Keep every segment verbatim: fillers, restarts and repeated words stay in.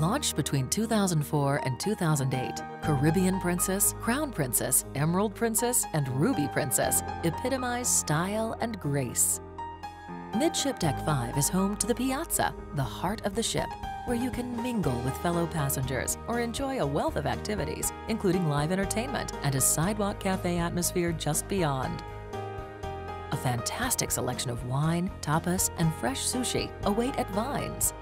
Launched between two thousand four and two thousand eight, Caribbean Princess, Crown Princess, Emerald Princess, and Ruby Princess epitomize style and grace. Midship Deck five is home to the Piazza, the heart of the ship, where you can mingle with fellow passengers or enjoy a wealth of activities, including live entertainment and a sidewalk cafe atmosphere just beyond. A fantastic selection of wine, tapas, and fresh sushi await at Vines.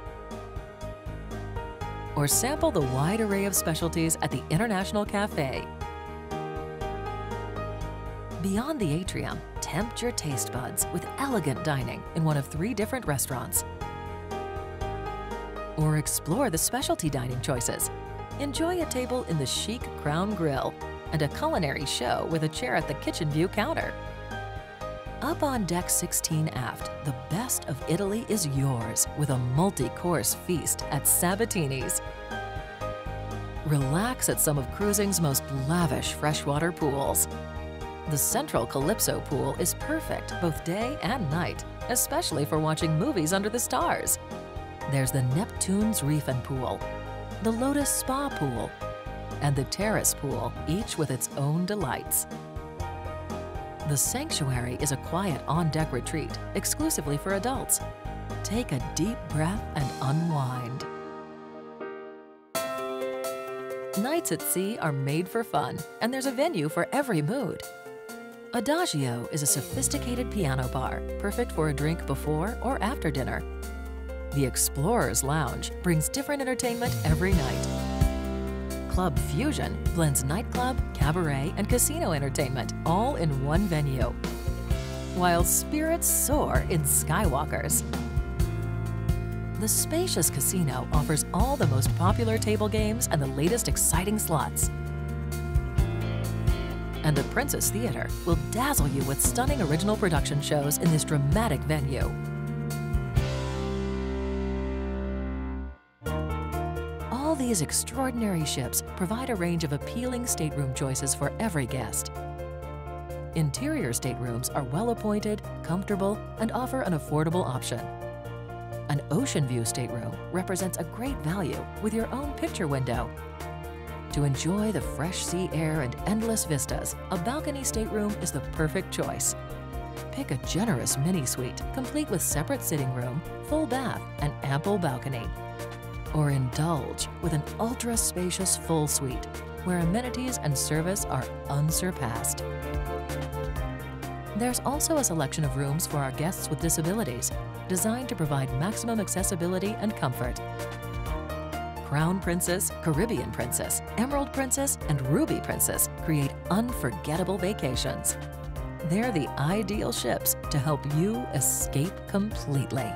Or sample the wide array of specialties at the International Cafe. Beyond the atrium, tempt your taste buds with elegant dining in one of three different restaurants. Or explore the specialty dining choices. Enjoy a table in the chic Crown Grill and a culinary show with a chair at the Kitchen View counter. Up on Deck sixteen aft, the best of Italy is yours with a multi-course feast at Sabatini's. Relax at some of cruising's most lavish freshwater pools. The Central Calypso Pool is perfect both day and night, especially for watching movies under the stars. There's the Neptune's Reef and Pool, the Lotus Spa Pool, and the Terrace Pool, each with its own delights. The Sanctuary is a quiet on-deck retreat exclusively for adults. Take a deep breath and unwind. Nights at sea are made for fun, and there's a venue for every mood. Adagio is a sophisticated piano bar, perfect for a drink before or after dinner. The Explorer's Lounge brings different entertainment every night. Club Fusion blends nightclub, cabaret, and casino entertainment all in one venue, while spirits soar in Skywalkers. The spacious casino offers all the most popular table games and the latest exciting slots. And the Princess Theater will dazzle you with stunning original production shows in this dramatic venue. All these extraordinary ships provide a range of appealing stateroom choices for every guest. Interior staterooms are well-appointed, comfortable, and offer an affordable option. An ocean view stateroom represents a great value with your own picture window. To enjoy the fresh sea air and endless vistas, a balcony stateroom is the perfect choice. Pick a generous mini suite, complete with separate sitting room, full bath, and ample balcony. Or indulge with an ultra-spacious full suite, where amenities and service are unsurpassed. There's also a selection of rooms for our guests with disabilities, designed to provide maximum accessibility and comfort. Crown Princess, Caribbean Princess, Emerald Princess, and Ruby Princess create unforgettable vacations. They're the ideal ships to help you escape completely.